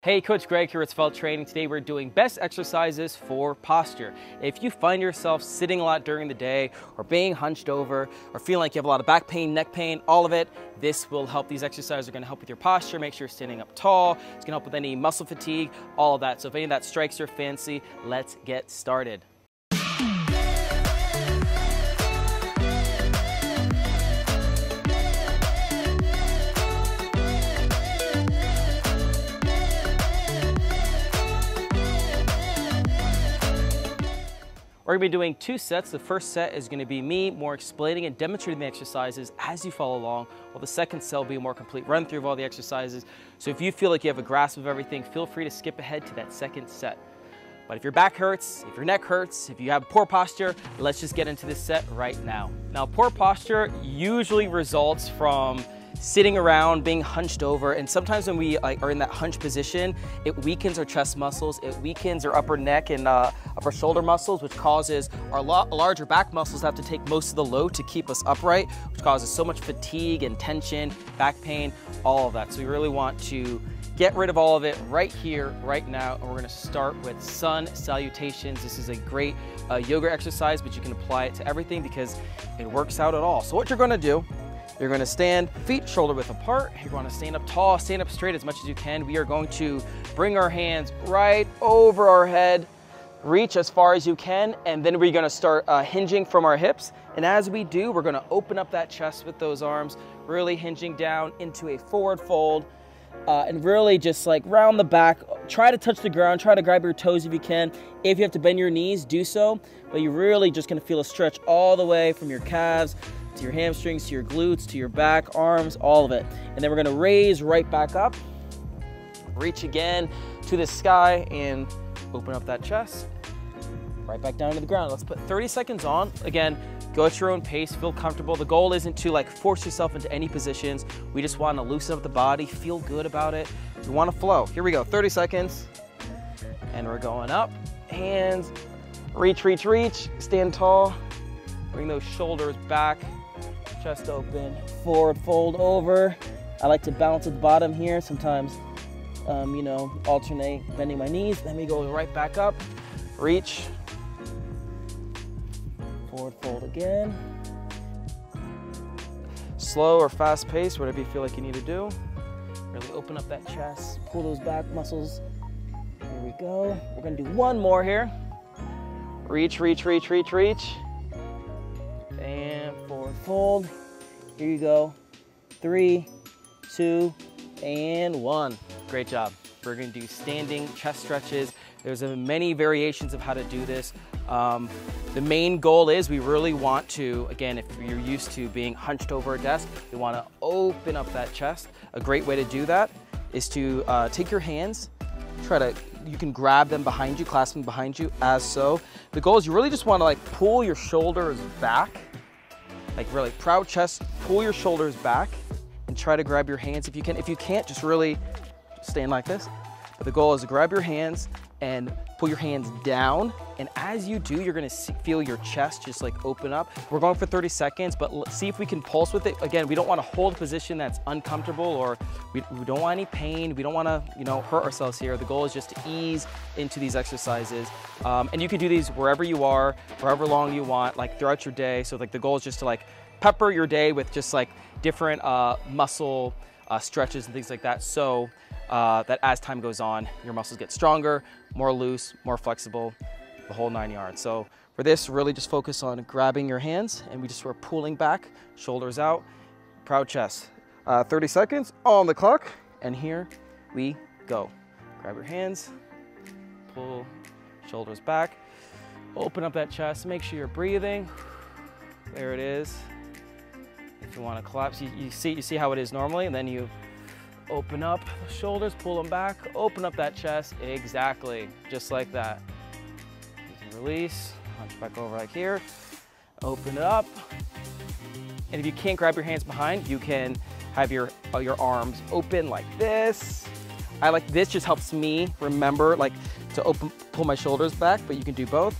Hey, Coach Greg here at Svelte Training. Today we're doing best exercises for posture. If you find yourself sitting a lot during the day or being hunched over or feeling like you have a lot of back pain, neck pain, all of it, this will help. These exercises are going to help with your posture, make sure you're standing up tall. It's going to help with any muscle fatigue, all of that. So if any of that strikes your fancy, let's get started. We're going to be doing two sets. The first set is going to be me more explaining and demonstrating the exercises as you follow along, while the second set will be a more complete run through of all the exercises. So if you feel like you have a grasp of everything, feel free to skip ahead to that second set. But if your back hurts, if your neck hurts, if you have poor posture, let's just get into this set right now. Now, poor posture usually results from sitting around, being hunched over, and sometimes when we are in that hunch position, it weakens our chest muscles, it weakens our upper neck and upper shoulder muscles, which causes our larger back muscles to have to take most of the load to keep us upright, which causes so much fatigue and tension, back pain, all of that. So we really want to get rid of all of it right here, right now, and we're gonna start with sun salutations. This is a great yoga exercise, but you can apply it to everything because it works out at all. So what you're gonna do, you're gonna stand feet shoulder width apart. You're gonna stand up tall, stand up straight as much as you can. We are going to bring our hands right over our head, reach as far as you can, and then we're gonna start hinging from our hips. And as we do, we're gonna open up that chest with those arms, really hinging down into a forward fold, and really just like round the back. Try to touch the ground, try to grab your toes if you can. If you have to bend your knees, do so, but you're really just gonna feel a stretch all the way from your calves, to your hamstrings, to your glutes, to your back, arms, all of it. And then we're gonna raise right back up, reach again to the sky and open up that chest, right back down to the ground. Let's put 30 seconds on. Again, go at your own pace, feel comfortable. The goal isn't to like force yourself into any positions. We just wanna loosen up the body, feel good about it. We wanna flow. Here we go, 30 seconds. And we're going up, hands, reach, reach, stand tall. Bring those shoulders back. Chest open, forward fold over. I like to balance at the bottom here. Sometimes, you know, alternate bending my knees. Then we go right back up, reach. Forward fold again. Slow or fast pace, whatever you feel like you need to do. Really open up that chest, pull those back muscles. Here we go. We're gonna do one more here. Reach. And forward fold. Here you go. 3, 2, and 1. Great job. We're gonna do standing chest stretches. There's many variations of how to do this. The main goal is we really want to, again, if you're used to being hunched over a desk, you wanna open up that chest. A great way to do that is to take your hands, you can grab them behind you, clasp them behind you, as so. The goal is you really just wanna like pull your shoulders back, like really proud chest, pull your shoulders back and try to grab your hands if you can. If you can't, just really stand like this. But the goal is to grab your hands and pull your hands down. And as you do, you're gonna feel your chest just like open up. We're going for 30 seconds, but let's see if we can pulse with it. Again, we don't wanna hold a position that's uncomfortable, or we don't want any pain. We don't wanna, you know, hurt ourselves here. The goal is just to ease into these exercises. And you can do these wherever you are, for however long you want, like throughout your day. So like the goal is just to like pepper your day with just like different muscle stretches and things like that. So that as time goes on, your muscles get stronger, more loose, more flexible, the whole 9 yards. So for this, really just focus on grabbing your hands, and we just were pulling back, shoulders out, proud chest. 30 seconds on the clock, and here we go. Grab your hands, pull shoulders back, open up that chest, make sure you're breathing. There it is. If you want to collapse, you see how it is normally, and then you open up the shoulders, pull them back, open up that chest, exactly, just like that. You can release, hunch back over like here, open it up. And if you can't grab your hands behind, you can have your arms open like this. I like this, just helps me remember like to pull my shoulders back, but you can do both.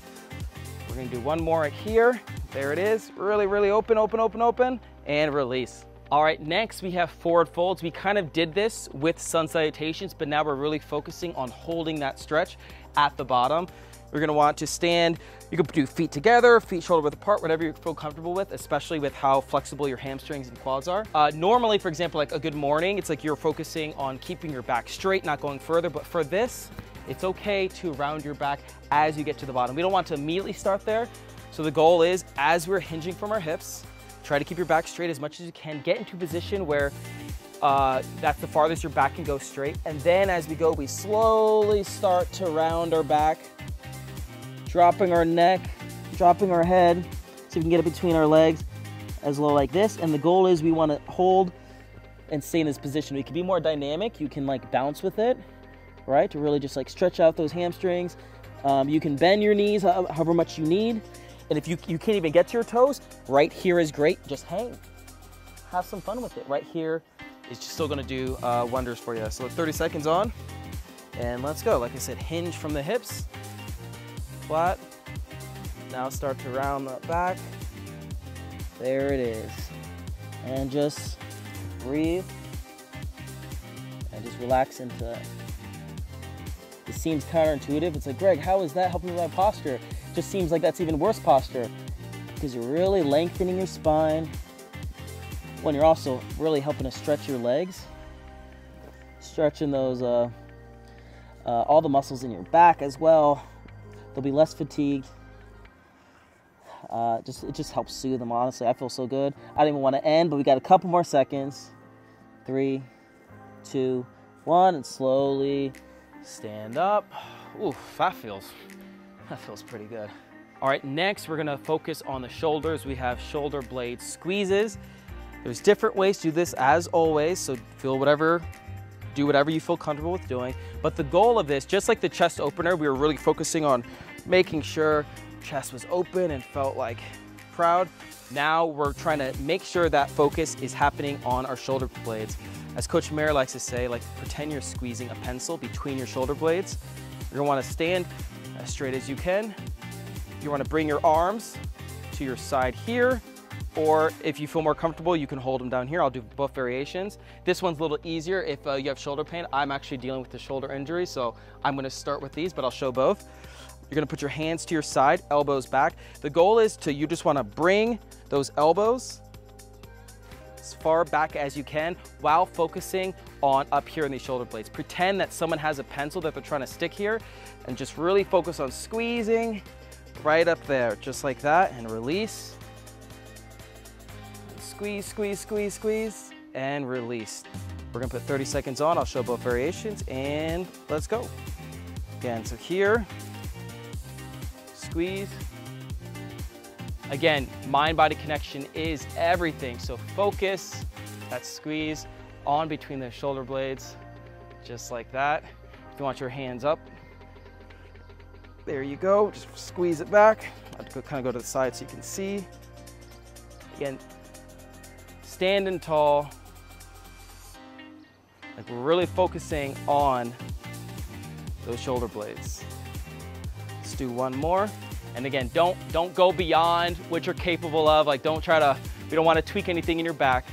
We're gonna do one more right here. There it is, really open, and release. All right, next we have forward folds. We kind of did this with sun salutations, but now we're really focusing on holding that stretch at the bottom. We're gonna want to stand, you could do feet together, feet shoulder width apart, whatever you feel comfortable with, especially with how flexible your hamstrings and quads are. Normally, for example, like a good morning, it's like you're focusing on keeping your back straight, not going further, but for this, it's okay to round your back as you get to the bottom. We don't want to immediately start there. So the goal is, as we're hinging from our hips, try to keep your back straight as much as you can. Get into a position where that's the farthest your back can go straight. And then as we go, we slowly start to round our back, dropping our neck, dropping our head, so we can get it between our legs as low like this. And the goal is we want to hold and stay in this position. We can be more dynamic. You can like bounce with it, right? To really just like stretch out those hamstrings. You can bend your knees however much you need. And if you can't even get to your toes, right here is great. Just hang, have some fun with it. Right here is just still gonna do wonders for you. So 30 seconds on, and let's go. Like I said, hinge from the hips, flat. Now start to round that back. There it is. And just breathe, and just relax into it. It seems counterintuitive. It's like, Greg, how is that helping with my posture? Just seems like that's even worse posture because you're really lengthening your spine when you're also really helping to stretch your legs, stretching those all the muscles in your back as well. There'll be less fatigue. It just helps soothe them. Honestly, I feel so good. I don't even want to end, but we got a couple more seconds. 3, 2, 1, and slowly stand up. Ooh, that feels pretty good. All right, next we're gonna focus on the shoulders. We have shoulder blade squeezes. There's different ways to do this as always, so do whatever you feel comfortable with doing. But the goal of this, just like the chest opener, we were really focusing on making sure chest was open and felt like proud. Now we're trying to make sure that focus is happening on our shoulder blades. As Coach Mayer likes to say, like pretend you're squeezing a pencil between your shoulder blades. You're gonna wanna stand as straight as you can. You wanna bring your arms to your side here, or if you feel more comfortable, you can hold them down here. I'll do both variations. This one's a little easier if you have shoulder pain. I'm actually dealing with the shoulder injury, so I'm gonna start with these, but I'll show both. You're gonna put your hands to your side, elbows back. The goal is to, you just wanna bring those elbows as far back as you can while focusing on up here in these shoulder blades. Pretend that someone has a pencil that they're trying to stick here and just really focus on squeezing right up there, just like that, and release. Squeeze, squeeze, squeeze, squeeze, and release. We're gonna put 30 seconds on. I'll show both variations, and let's go. Again, so here, squeeze. Again, mind-body connection is everything. So focus, that squeeze on between the shoulder blades, just like that. If you want your hands up, there you go, just squeeze it back. I have to kind of go to the side so you can see. Again, standing tall. Like we're really focusing on those shoulder blades. Let's do one more. And again, don't go beyond what you're capable of. Like we don't want to tweak anything in your back.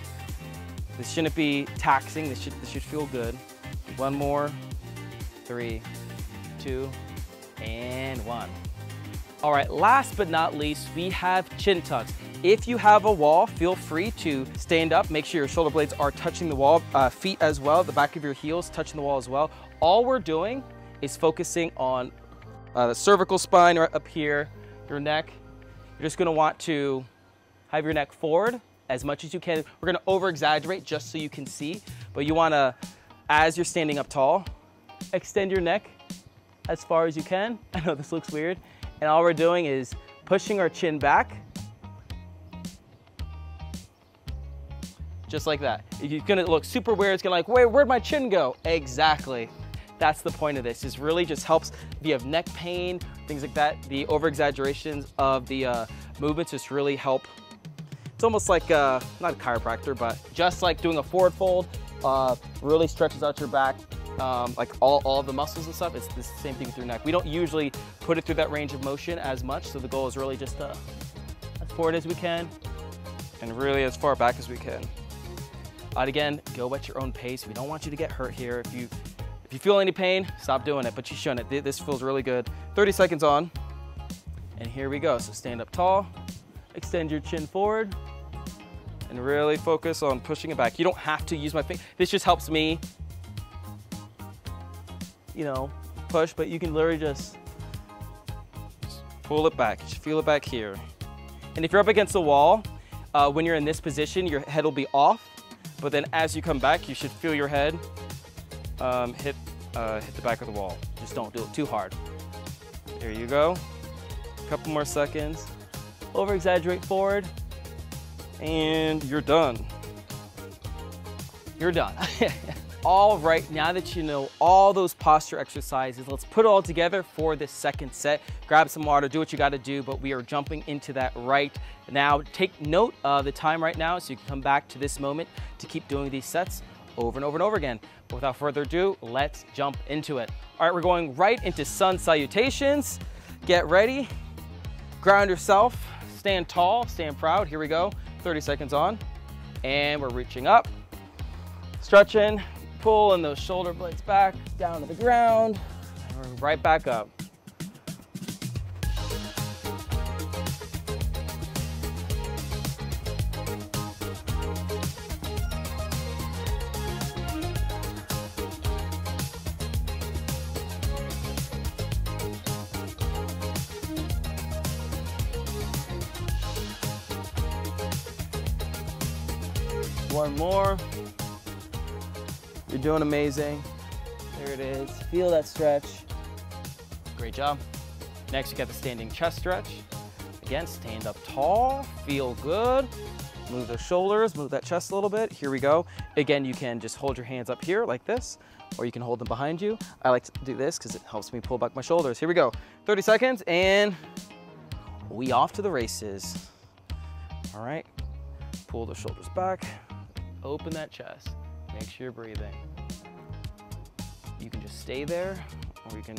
This shouldn't be taxing. This should feel good. One more, 3, 2, and 1. All right, last but not least, we have chin tucks. If you have a wall, feel free to stand up. Make sure your shoulder blades are touching the wall, feet as well, the back of your heels touching the wall as well. All we're doing is focusing on the cervical spine right up here, your neck. You're just gonna want to have your neck forward as much as you can. We're gonna over-exaggerate just so you can see, but you wanna, as you're standing up tall, extend your neck as far as you can. I know this looks weird. And all we're doing is pushing our chin back, just like that. You're gonna look super weird. It's gonna like, wait, where'd my chin go? Exactly. That's the point of this. This really just helps if you have neck pain, things like that. The over-exaggerations of the movements just really help. It's almost like, not a chiropractor, but just like doing a forward fold, really stretches out your back, like all the muscles and stuff. It's the same thing with your neck. We don't usually put it through that range of motion as much, so the goal is really just as forward as we can and really as far back as we can. But again, go at your own pace. We don't want you to get hurt here. If you feel any pain, stop doing it, but you shouldn't. This feels really good. 30 seconds on, and here we go. So stand up tall, extend your chin forward, and really focus on pushing it back. You don't have to use my finger. This just helps me, you know, push, but you can literally just pull it back. Just feel it back here. And if you're up against the wall, when you're in this position, your head will be off, but then as you come back, you should feel your head hit the back of the wall. Just don't do it too hard. Here you go. A couple more seconds. Over-exaggerate forward, and you're done. You're done. All right, now that you know all those posture exercises, let's put it all together for this second set. Grab some water, do what you gotta do, but we are jumping into that right now. Take note of the time right now so you can come back to this moment to keep doing these sets over and over and over again. But without further ado, let's jump into it. All right, we're going right into sun salutations. Get ready, ground yourself, stand tall, stand proud. Here we go, 30 seconds on, and we're reaching up, stretching, pulling those shoulder blades back down to the ground, and we're right back up. One more. You're doing amazing. There it is. Feel that stretch. Great job. Next, you got the standing chest stretch. Again, stand up tall, feel good. Move the shoulders, move that chest a little bit. Here we go. Again, you can just hold your hands up here like this, or you can hold them behind you. I like to do this because it helps me pull back my shoulders. Here we go. 30 seconds, and we off to the races. All right, pull the shoulders back, open that chest. Make sure you're breathing. You can just stay there, or you can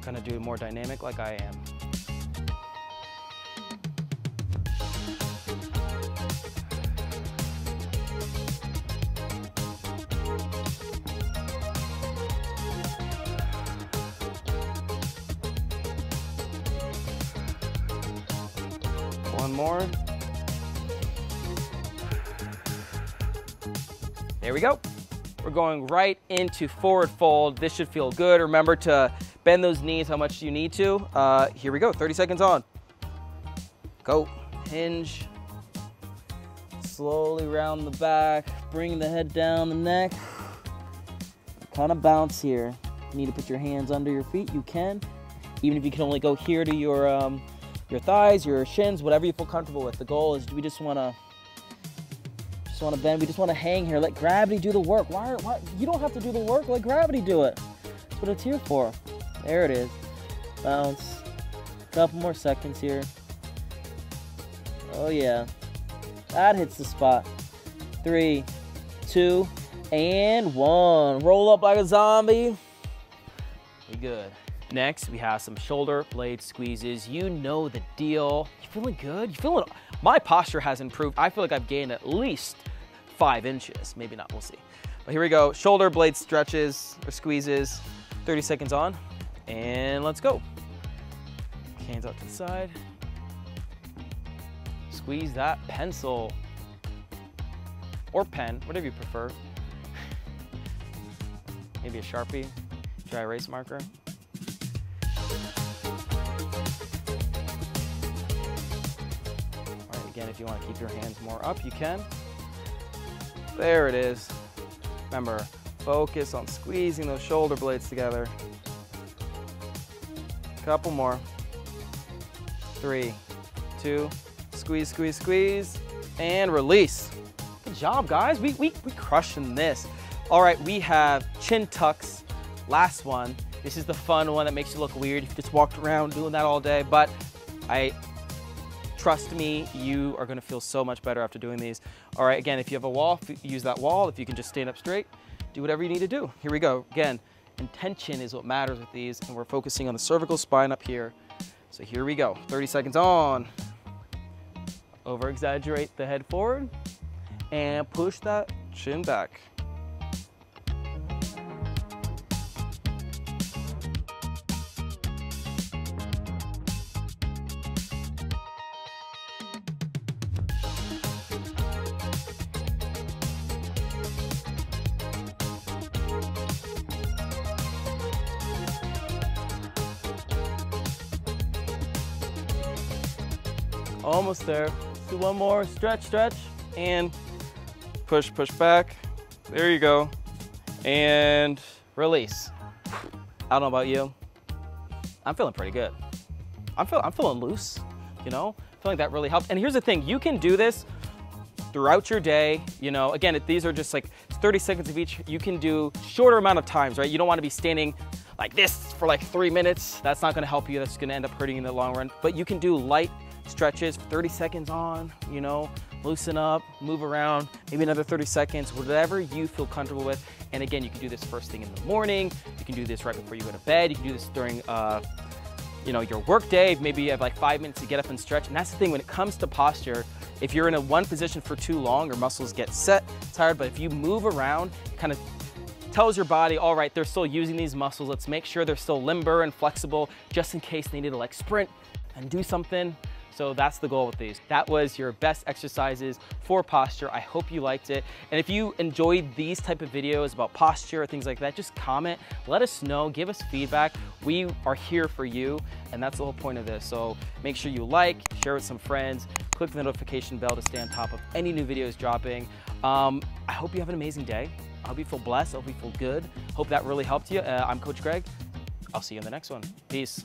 kind of do more dynamic like I am. One more. There we go. We're going right into forward fold. This should feel good. Remember to bend those knees how much you need to. Here we go, 30 seconds on. Go, hinge. Slowly round the back, bring the head down the neck. Kind of bounce here. You need to put your hands under your feet, you can. Even if you can only go here to your thighs, your shins, whatever you feel comfortable with. The goal is we just want to bend, we just want to hang here, let gravity do the work. Why? You don't have to do the work, let gravity do it. That's what it's here for. There it is. Bounce. Couple more seconds here. Oh yeah. That hits the spot. 3, 2, and 1. Roll up like a zombie. Be good. Next, we have some shoulder blade squeezes. You know the deal. You feeling good? You feeling? My posture has improved. I feel like I've gained at least 5 inches. Maybe not, we'll see. But here we go. Shoulder blade stretches or squeezes. 30 seconds on, and let's go. Hands out to the side. Squeeze that pencil or pen, whatever you prefer. Maybe a Sharpie, dry erase marker. Again, if you want to keep your hands more up, you can. There it is. Remember, focus on squeezing those shoulder blades together. Couple more. 3, 2, squeeze, squeeze, squeeze, and release. Good job, guys. We crushing this. All right, we have chin tucks. Last one. This is the fun one that makes you look weird if you just walked around doing that all day, but trust me, you are gonna feel so much better after doing these. All right, again, if you have a wall, use that wall. If you can just stand up straight, do whatever you need to do. Here we go. Again, intention is what matters with these, and we're focusing on the cervical spine up here. So here we go, 30 seconds on. Over-exaggerate the head forward, and push that chin back. Almost there. Let's do one more. Stretch, stretch, and push, push back. There you go. And release. I don't know about you. I'm feeling pretty good. I'm feeling loose, you know? I feel like that really helped. And here's the thing, you can do this throughout your day. You know, again, these are just like 30 seconds of each. You can do shorter amount of times, right? You don't want to be standing like this for like 3 minutes. That's not going to help you. That's going to end up hurting you in the long run. But you can do light stretches, 30 seconds on, you know, loosen up, move around, maybe another 30 seconds, whatever you feel comfortable with. And again, you can do this first thing in the morning, you can do this right before you go to bed, you can do this during, you know, your work day, maybe you have like 5 minutes to get up and stretch. And that's the thing, when it comes to posture, if you're in one position for too long, your muscles get set, tired, but if you move around, kind of tells your body, all right, they're still using these muscles, let's make sure they're still limber and flexible, just in case they need to like sprint and do something. So that's the goal with these. That was your best exercises for posture. I hope you liked it. And if you enjoyed these type of videos about posture or things like that, just comment, let us know, give us feedback. We are here for you, and that's the whole point of this. So make sure you like, share with some friends, click the notification bell to stay on top of any new videos dropping. I hope you have an amazing day. I hope you feel blessed, I hope you feel good. Hope that really helped you. I'm Coach Greg. I'll see you in the next one. Peace.